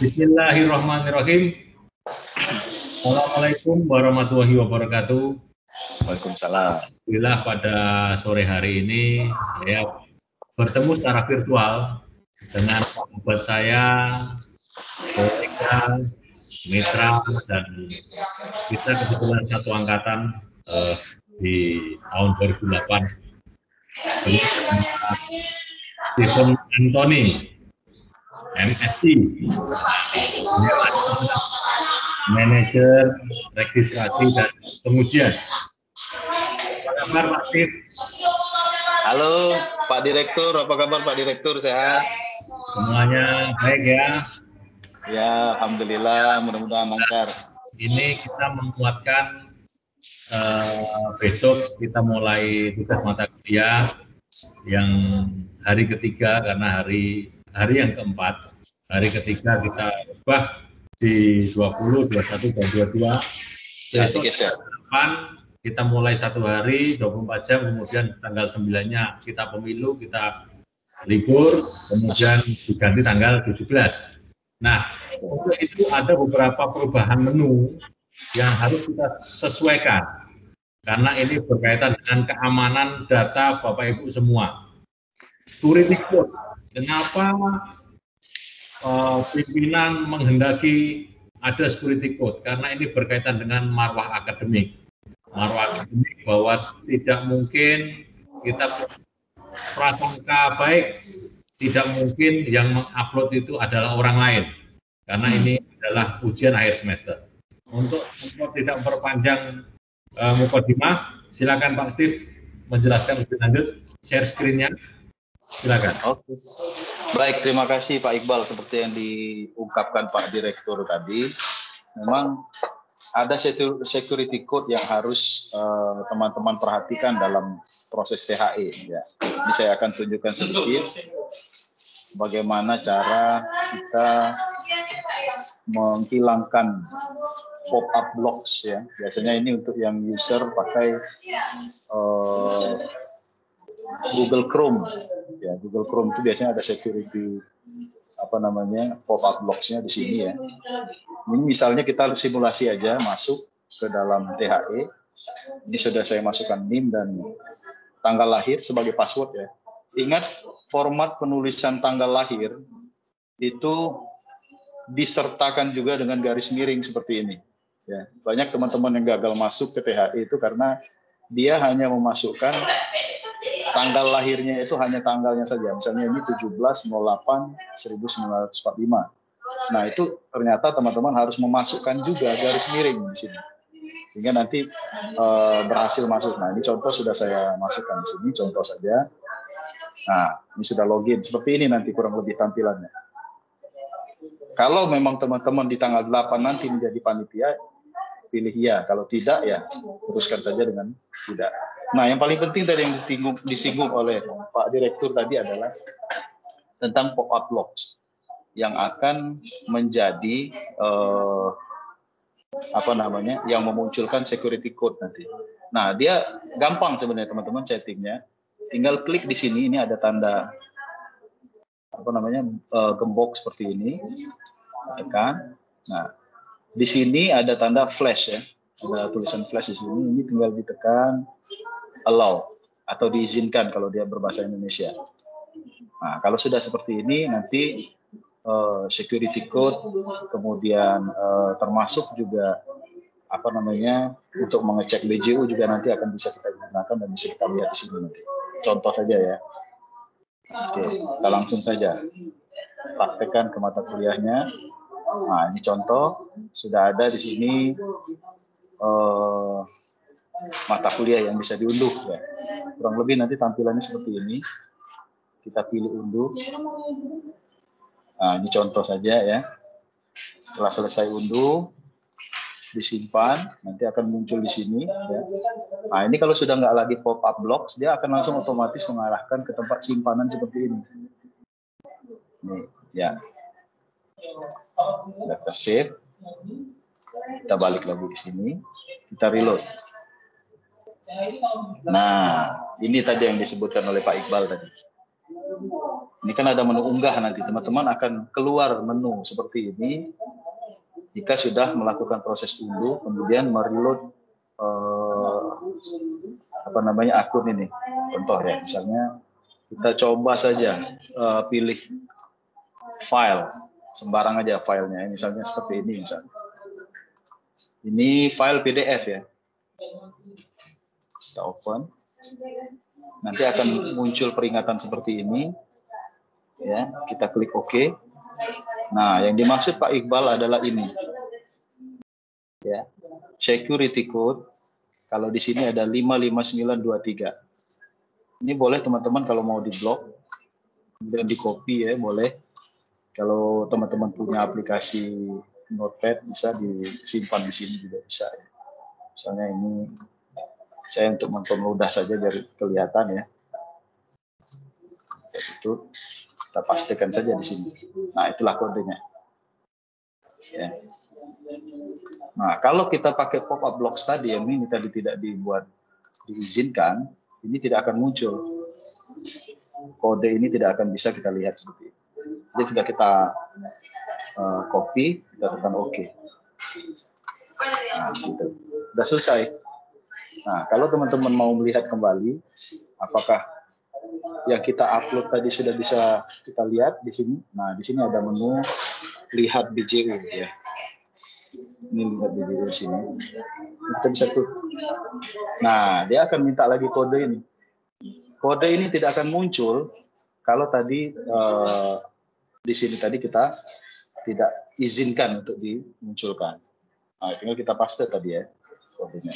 Bismillahirrahmanirrahim. Assalamualaikum warahmatullahi wabarakatuh. Waalaikumsalam. Alhamdulillah pada sore hari ini saya bertemu secara virtual dengan sahabat saya, kolega, mitra, dan kita kebetulan satu angkatan di tahun 2008. Pak Steven Anthony. MSC, manajer registrasi dan pengujian. Apa kabar Pak Steven? Halo Pak Direktur, apa kabar Pak Direktur, sehat? Semuanya baik ya? Ya, alhamdulillah, mudah-mudahan lancar. Ini kita menguatkan besok kita mulai tugas mata kuliah yang hari ketiga, karena hari yang keempat, hari ketiga kita ubah di 20, 21, dan 22. Besok depan kita mulai satu hari 24 jam, kemudian tanggal 9-nya kita pemilu, kita libur, kemudian diganti tanggal 17. Nah, untuk itu ada beberapa perubahan menu yang harus kita sesuaikan, karena ini berkaitan dengan keamanan data Bapak Ibu semua. Security code. Kenapa pimpinan menghendaki ada security code? Karena ini berkaitan dengan marwah akademik. Marwah akademik bahwa tidak mungkin kita prasangka baik, tidak mungkin yang mengupload itu adalah orang lain. Karena ini adalah ujian akhir semester. Untuk tidak memperpanjang mukadimah, silakan Pak Steve menjelaskan lebih lanjut. Share screen-nya. Silakan. Oke. Baik, terima kasih Pak Iqbal. Seperti yang diungkapkan Pak Direktur tadi, memang ada security code yang harus teman-teman perhatikan dalam proses THE. Ya. Ini saya akan tunjukkan sedikit bagaimana cara kita menghilangkan pop-up blocks. Ya. Biasanya ini untuk yang user pakai Google Chrome, ya. Google Chrome itu biasanya ada security pop-up blocks-nya di sini ya. Ini misalnya kita simulasi aja masuk ke dalam THE. Ini sudah saya masukkan NIM dan tanggal lahir sebagai password ya. Ingat, format penulisan tanggal lahir itu disertakan juga dengan garis miring seperti ini. Ya. Banyak teman-teman yang gagal masuk ke THE itu karena dia hanya memasukkan tanggal lahirnya, itu hanya tanggalnya saja. Misalnya ini 17/08/1945. Nah, itu ternyata teman-teman harus memasukkan juga garis miring di sini. Sehingga nanti berhasil masuk. Nah, ini contoh sudah saya masukkan di sini, contoh saja. Nah, ini sudah login. Seperti ini nanti kurang lebih tampilannya. Kalau memang teman-teman di tanggal 8 nanti menjadi panitia, pilih ya. Kalau tidak ya, teruskan saja dengan tidak. Nah, yang paling penting tadi yang disinggung oleh Pak Direktur tadi adalah tentang pop-up blocks yang akan menjadi yang memunculkan security code nanti. Nah, dia gampang sebenarnya teman-teman settingnya. Tinggal klik di sini, ini ada tanda gembok seperti ini. Tekan. Nah, di sini ada tanda flash ya. Ada tulisan flash di sini, ini tinggal ditekan allow atau diizinkan kalau dia berbahasa Indonesia. Nah, kalau sudah seperti ini nanti security code, kemudian termasuk juga untuk mengecek BJU juga nanti akan bisa kita gunakan dan bisa kita lihat di sini nanti. Contoh saja ya. Oke, kita langsung saja praktekkan ke mata kuliahnya. Nah, ini contoh sudah ada di sini mata kuliah yang bisa diunduh ya. Kurang lebih nanti tampilannya seperti ini. Kita pilih unduh. Nah, ini contoh saja ya. Setelah selesai unduh, disimpan, nanti akan muncul di sini ya. Nah, ini kalau sudah nggak lagi pop-up blocks, dia akan langsung otomatis mengarahkan ke tempat simpanan seperti ini. Nih, ya. Kita save. Kita balik lagi ke sini, kita reload. Nah, ini tadi yang disebutkan oleh Pak Iqbal tadi. Ini kan ada menu unggah, nanti teman-teman akan keluar menu seperti ini jika sudah melakukan proses unduh, kemudian mereload akun ini. Contoh ya, misalnya kita coba saja pilih file sembarang aja filenya, misalnya seperti ini misalnya. Ini file PDF ya. Kita open. Nanti akan muncul peringatan seperti ini. Ya, kita klik OK. Nah, yang dimaksud Pak Iqbal adalah ini. Ya, security code. Kalau di sini ada 55923. Ini boleh teman-teman kalau mau di-blok, kemudian di-copy ya, boleh. Kalau teman-teman punya aplikasi Notepad bisa disimpan di sini juga bisa. Ya. Misalnya ini saya untuk mempermudah saja biar kelihatan ya. Itu kita pastikan saja di sini. Nah, itulah kodenya. Ya. Nah, kalau kita pakai pop-up blocks tadi yang ini tadi tidak dibuat diizinkan, ini tidak akan muncul. Kode ini tidak akan bisa kita lihat seperti ini. Jadi sudah kita copy, kita tekan OK. Nah, gitu. Sudah selesai. Nah, kalau teman-teman mau melihat kembali, apakah yang kita upload tadi sudah bisa kita lihat di sini. Nah, di sini ada menu lihat BJU ya. Ini lihat BJU di sini. Kita bisa tuh. Nah, dia akan minta lagi kode ini. Kode ini tidak akan muncul kalau tadi di sini tadi kita tidak izinkan untuk dimunculkan. Nah, tinggal kita paste tadi ya kodenya.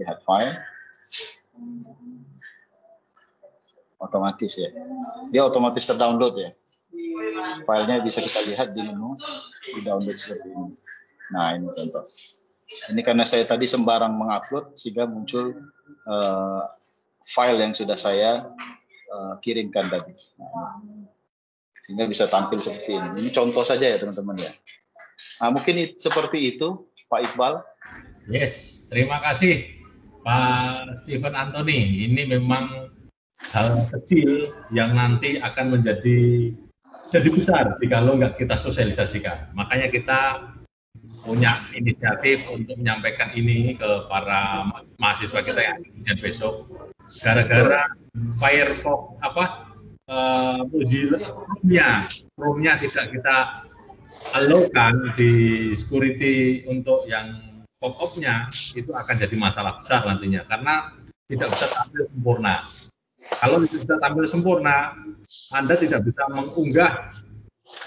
Lihat file. Otomatis ya, dia otomatis terdownload ya, filenya bisa kita lihat di menu di download seperti ini. Nah, ini contoh, ini karena saya tadi sembarang mengupload sehingga muncul file yang sudah saya kirimkan tadi. Nah, sehingga bisa tampil seperti ini. Ini contoh saja ya teman-teman ya. Nah, mungkin seperti itu Pak Iqbal. Yes, terima kasih Pak Steven Anthony. Ini memang hal kecil yang nanti akan menjadi besar jika lo nggak kita sosialisasikan. Makanya kita punya inisiatif untuk menyampaikan ini ke para mahasiswa kita yang ujian besok. Gara-gara Firefox Chrome-nya tidak kita allow-kan di security untuk yang pop-up-nya, itu akan jadi masalah besar nantinya karena tidak bisa tampil sempurna. Kalau tidak bisa tampil sempurna, Anda tidak bisa mengunggah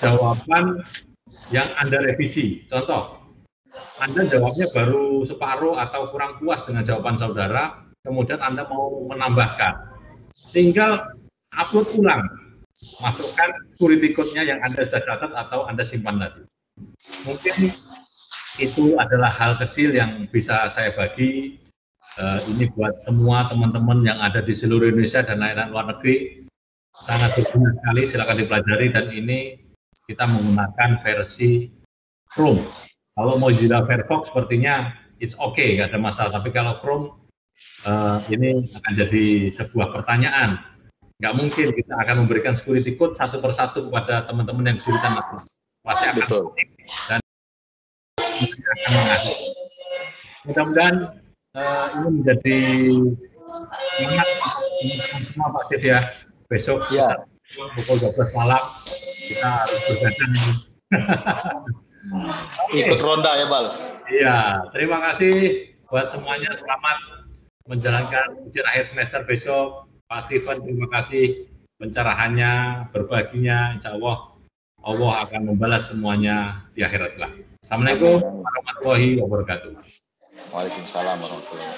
jawaban yang Anda revisi. Contoh, Anda jawabnya baru separuh atau kurang puas dengan jawaban saudara, kemudian Anda mau menambahkan. Tinggal upload ulang, masukkan security code-nya yang Anda sudah catat atau Anda simpan tadi. Mungkin itu adalah hal kecil yang bisa saya bagi. Ini buat semua teman-teman yang ada di seluruh Indonesia dan lain-lain luar negeri, sangat berguna sekali, silakan dipelajari. Dan ini kita menggunakan versi Chrome. Kalau Mozilla Firefox sepertinya it's okay, nggak ada masalah. Tapi kalau Chrome ini akan jadi sebuah pertanyaan. Nggak mungkin kita akan memberikan security code satu persatu kepada teman-teman yang kesulitan akses. Pasti akan dan akan mengakses. Mudah-mudahan ini menjadi ingat semua Pak Steven ya, besok ya. Pukul 12 malam kita harus bergadang. Ikut ronda ya Bal. Iya, terima kasih buat semuanya, selamat menjalankan ujian akhir semester besok. Pak Steven, terima kasih pencerahannya, berbaginya, insya Allah Allah akan membalas semuanya di akhirat kelak. Assalamualaikum warahmatullahi wabarakatuh. Waalaikumsalam warahmatullahi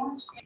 wabarakatuh.